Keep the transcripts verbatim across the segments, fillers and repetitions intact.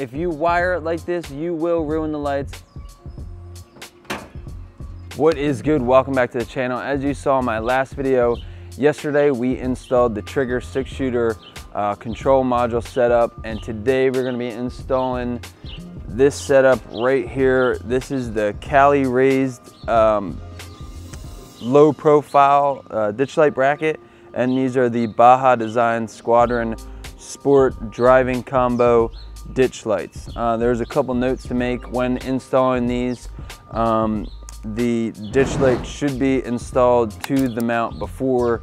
If you wire it like this, you will ruin the lights. What is good? Welcome back to the channel. As you saw in my last video, yesterday we installed the Trigger Six Shooter uh, control module setup, and today we're going to be installing this setup right here. This is the Cali Raised um, low profile uh, ditch light bracket, and these are the Baja Designs Squadron Sport Driving Combo ditch lights. Uh, there's a couple notes to make when installing these. Um, the ditch light should be installed to the mount before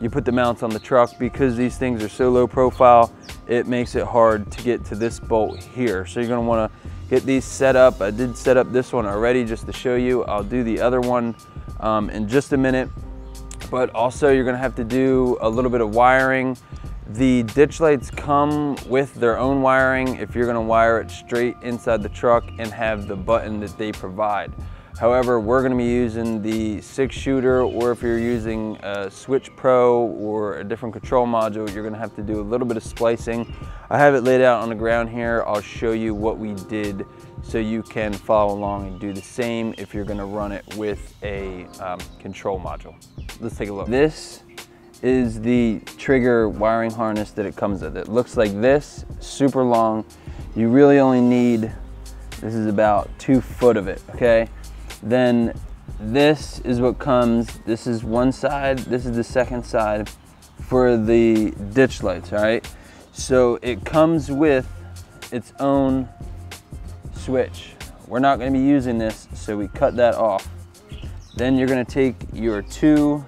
you put the mounts on the truck, because these things are so low profile, it makes it hard to get to this bolt here. So you're gonna wanna get these set up. I did set up this one already just to show you. I'll do the other one um, in just a minute. But also you're gonna have to do a little bit of wiring. The ditch lights come with their own wiring if you're gonna wire it straight inside the truck and have the button that they provide. However, we're gonna be using the six shooter, or if you're using a Switch Pro or a different control module, you're gonna have to do a little bit of splicing. I have it laid out on the ground here. I'll show you what we did so you can follow along and do the same if you're gonna run it with a um, control module. Let's take a look. This is the Trigger wiring harness that it comes with. It looks like this, super long. You really only need, this is about two foot of it, okay? Then this is what comes, this is one side, this is the second side for the ditch lights, all right? So it comes with its own switch. We're not gonna be using this, so we cut that off. Then you're gonna take your two,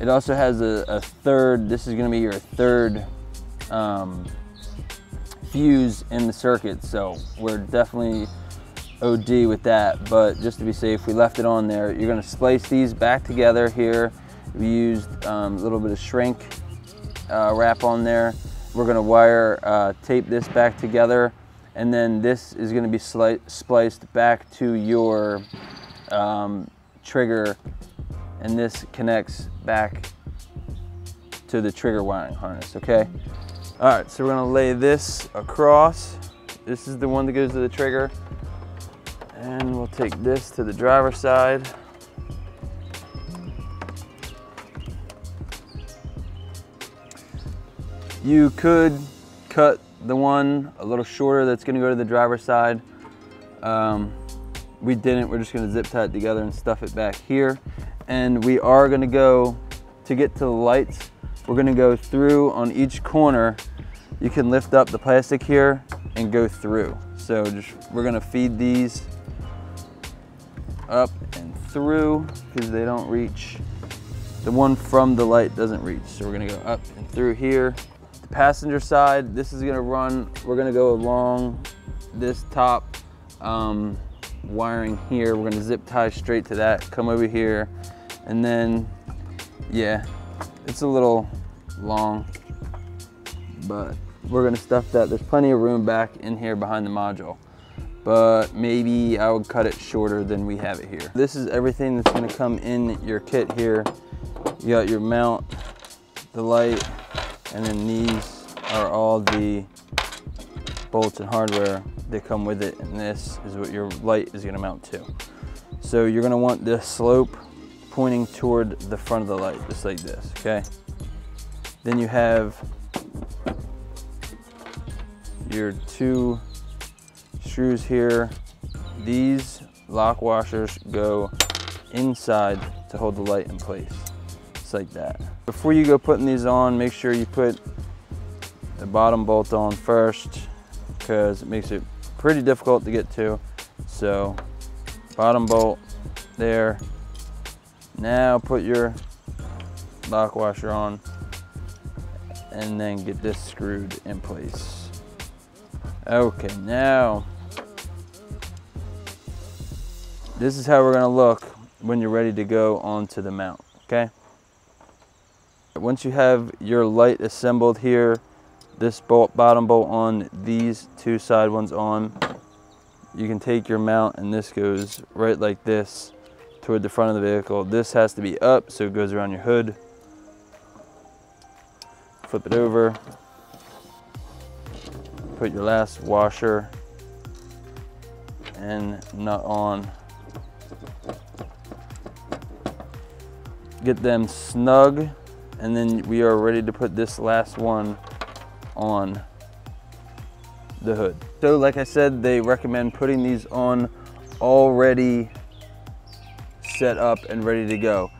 it also has a, a third, this is gonna be your third um, fuse in the circuit, so we're definitely O D with that, but just to be safe, we left it on there. You're gonna splice these back together here. We used um, a little bit of shrink uh, wrap on there. We're gonna wire, uh, tape this back together, and then this is gonna be spliced back to your um, trigger, and this connects back to the trigger wiring harness, okay? All right, so we're gonna lay this across. This is the one that goes to the trigger. And we'll take this to the driver's side. You could cut the one a little shorter that's gonna go to the driver's side. Um, we didn't, we're just gonna zip tie it together and stuff it back here. And we are gonna go, to get to the lights, we're gonna go through on each corner. You can lift up the plastic here and go through. So just, we're gonna feed these up and through, because they don't reach, the one from the light doesn't reach, so we're gonna go up and through here. The passenger side, this is gonna run, we're gonna go along this top um, wiring here, we're gonna zip tie straight to that, come over here, and then, yeah, it's a little long, but we're gonna stuff that. There's plenty of room back in here behind the module, but maybe I would cut it shorter than we have it here. This is everything that's gonna come in your kit here. You got your mount, the light, and then these are all the bolts and hardware that come with it, and this is what your light is gonna mount to. So you're gonna want the slope pointing toward the front of the light, just like this, okay? Then you have your two screws here. These lock washers go inside to hold the light in place, just like that. Before you go putting these on, make sure you put the bottom bolt on first, because it makes it pretty difficult to get to. So bottom bolt there. Now put your lock washer on and then get this screwed in place. Okay, now this is how we're gonna look when you're ready to go onto the mount, okay? Once you have your light assembled here, this bolt, bottom bolt on, these two side ones on, you can take your mount, and this goes right like this toward the front of the vehicle. This has to be up, so it goes around your hood. Flip it over. put your last washer and nut on. Get them snug, and then we are ready to put this last one on the hood. So like I said, they recommend putting these on already set up and ready to go.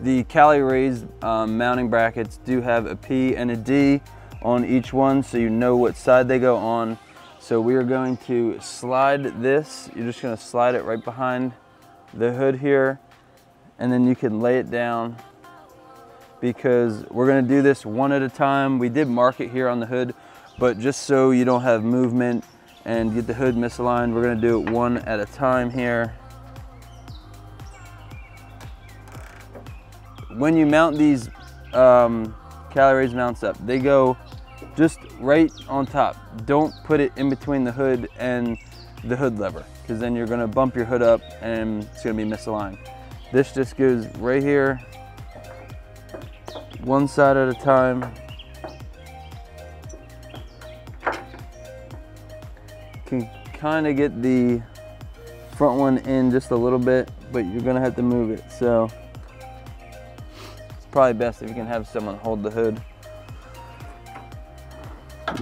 The Cali Raised um, mounting brackets do have a P and a D on each one, so you know what side they go on. So we are going to slide this. You're just going to slide it right behind the hood here, and then you can lay it down, because we're going to do this one at a time. We did mark it here on the hood, but just so you don't have movement and get the hood misaligned, we're going to do it one at a time here. When you mount these um, Cali Raised mounts up, they go just right on top. Don't put it in between the hood and the hood lever, because then you're going to bump your hood up and it's going to be misaligned. This just goes right here, one side at a time. Can kind of get the front one in just a little bit, but you're going to have to move it. So probably best if you can have someone hold the hood.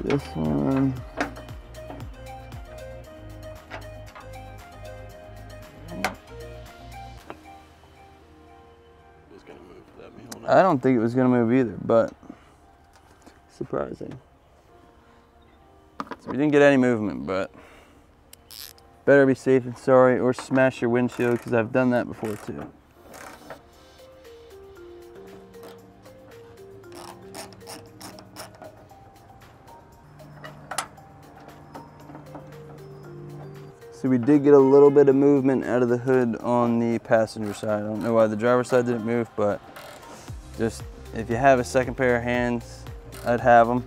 This one. It was gonna move without me holding it. I don't think it was gonna move either, but surprising. So we didn't get any movement, but better be safe than sorry, or smash your windshield, because I've done that before too. So we did get a little bit of movement out of the hood on the passenger side. I don't know why the driver's side didn't move, but just if you have a second pair of hands, I'd have them.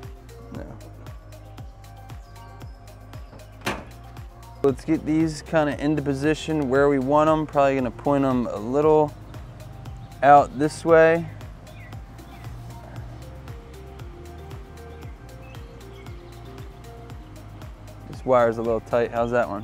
No. Let's get these kind of into position where we want them. Probably gonna point them a little out this way. This wire's a little tight. How's that one?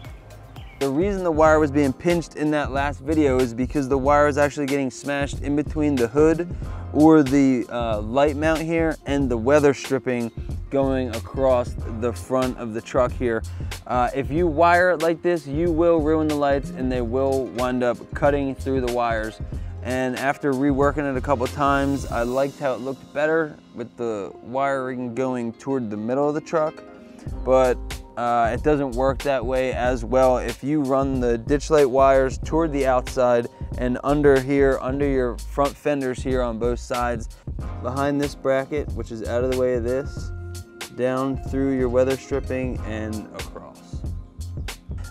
The reason the wire was being pinched in that last video is because the wire is actually getting smashed in between the hood or the uh, light mount here and the weather stripping going across the front of the truck here. Uh, if you wire it like this, you will ruin the lights and they will wind up cutting through the wires. And after reworking it a couple times, I liked how it looked better with the wiring going toward the middle of the truck, but Uh, it doesn't work that way as well. If you run the ditch light wires toward the outside and under here, under your front fenders here on both sides, behind this bracket, which is out of the way of this, down through your weather stripping and across.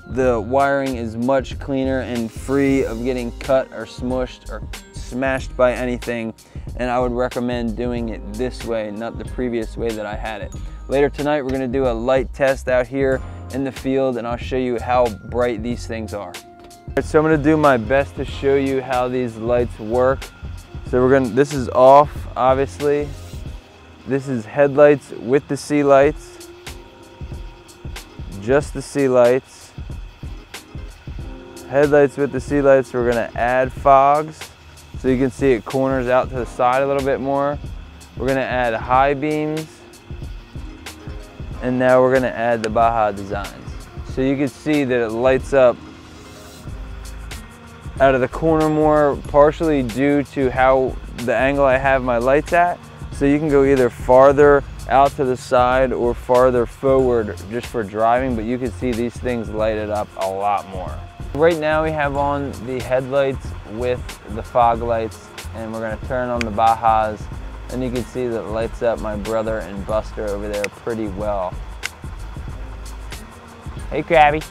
The wiring is much cleaner and free of getting cut or smushed or smashed by anything, and I would recommend doing it this way, not the previous way that I had it. Later tonight, we're gonna do a light test out here in the field, and I'll show you how bright these things are. All right, so I'm gonna do my best to show you how these lights work. So we're gonna, this is off, obviously. This is headlights with the C lights. Just the C lights. Headlights with the C lights, we're gonna add fogs. So you can see it corners out to the side a little bit more. We're gonna add high beams. And now we're gonna add the Baja Designs. So you can see that it lights up out of the corner more, partially due to how the angle I have my lights at. So you can go either farther out to the side or farther forward just for driving, but you can see these things light it up a lot more. Right now we have on the headlights with the fog lights, and we're gonna turn on the Bajas. And you can see that it lights up my brother and Buster over there pretty well. Hey, Krabby.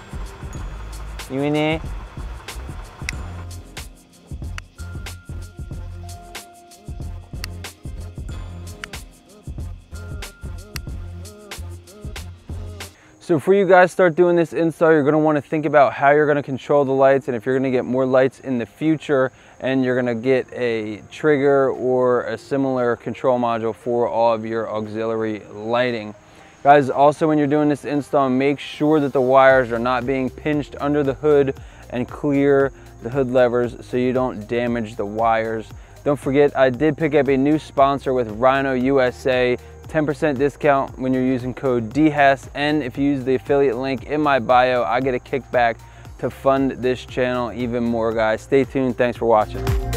You in there? So before you guys start doing this install, you're going to want to think about how you're going to control the lights, and if you're going to get more lights in the future and you're going to get a trigger or a similar control module for all of your auxiliary lighting. Guys, also when you're doing this install, make sure that the wires are not being pinched under the hood, and clear the hood levers so you don't damage the wires. Don't forget, I did pick up a new sponsor with Rhino U S A. ten percent discount when you're using code Dhess, and if you use the affiliate link in my bio, I get a kickback to fund this channel even more, guys. Stay tuned, thanks for watching.